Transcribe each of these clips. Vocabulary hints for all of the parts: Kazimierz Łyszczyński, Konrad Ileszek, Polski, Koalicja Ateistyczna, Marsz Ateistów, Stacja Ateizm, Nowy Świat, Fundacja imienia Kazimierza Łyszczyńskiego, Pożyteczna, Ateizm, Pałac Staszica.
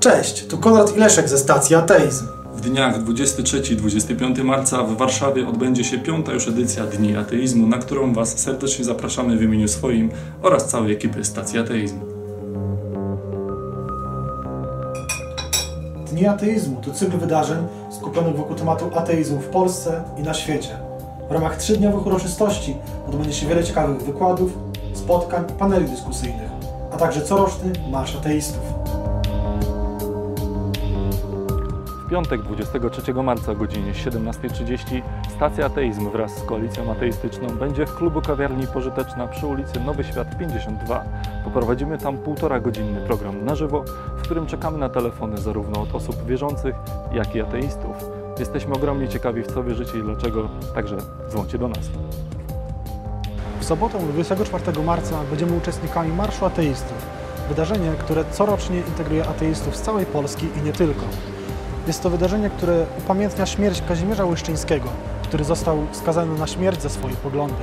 Cześć, tu Konrad Ileszek ze Stacji Ateizm. W dniach 23-25 marca w Warszawie odbędzie się 5. już edycja Dni Ateizmu, na którą Was serdecznie zapraszamy w imieniu swoim oraz całej ekipy Stacji Ateizm. Dni Ateizmu to cykl wydarzeń skupionych wokół tematu ateizmu w Polsce i na świecie. W ramach trzydniowych uroczystości odbędzie się wiele ciekawych wykładów, spotkań, paneli dyskusyjnych, a także coroczny Marsz Ateistów. W piątek 23 marca o godzinie 17:30 Stacja Ateizm wraz z Koalicją Ateistyczną będzie w klubu kawiarni Pożyteczna przy ulicy Nowy Świat 52. Poprowadzimy tam 1,5-godzinny program na żywo, w którym czekamy na telefony zarówno od osób wierzących, jak i ateistów. Jesteśmy ogromnie ciekawi, w co wierzycie i dlaczego, także dzwońcie do nas. W sobotę 24 marca będziemy uczestnikami Marszu Ateistów, wydarzenie, które corocznie integruje ateistów z całej Polski i nie tylko. Jest to wydarzenie, które upamiętnia śmierć Kazimierza Łyszczyńskiego, który został skazany na śmierć za swoje poglądy.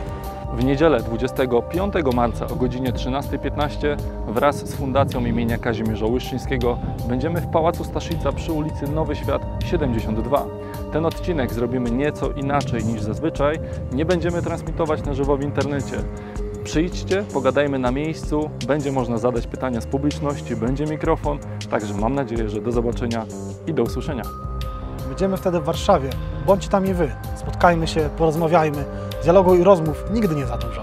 W niedzielę 25 marca o godzinie 13:15 wraz z Fundacją imienia Kazimierza Łyszczyńskiego będziemy w Pałacu Staszica przy ulicy Nowy Świat 72. Ten odcinek zrobimy nieco inaczej niż zazwyczaj. Nie będziemy transmitować na żywo w internecie. Przyjdźcie, pogadajmy na miejscu, będzie można zadać pytania z publiczności, będzie mikrofon. Także mam nadzieję, że do zobaczenia i do usłyszenia. Będziemy wtedy w Warszawie. Bądźcie tam i Wy. Spotkajmy się, porozmawiajmy. Dialogu i rozmów nigdy nie za dużo.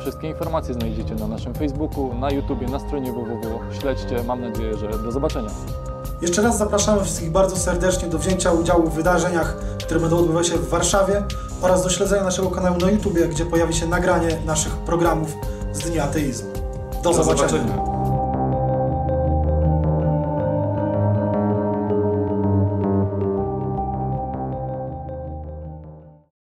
Wszystkie informacje znajdziecie na naszym Facebooku, na YouTubie, na stronie www. Śledźcie. Mam nadzieję, że do zobaczenia. Jeszcze raz zapraszamy wszystkich bardzo serdecznie do wzięcia udziału w wydarzeniach, które będą odbywać się w Warszawie oraz do śledzenia naszego kanału na YouTubie, gdzie pojawi się nagranie naszych programów z Dnia Ateizmu. Do zobaczenia.